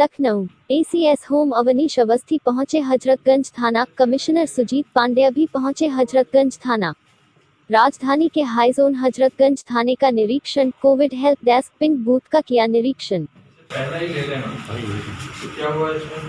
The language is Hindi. लखनऊ एसीएस होम अवनीश अवस्थी पहुंचे हजरतगंज थाना। कमिश्नर सुजीत पांडे अभी पहुंचे हजरतगंज थाना। राजधानी के हाई जोन हजरतगंज थाने का निरीक्षण, Covid help desk pink booth का किया निरीक्षण। क्या हुआ इसमें?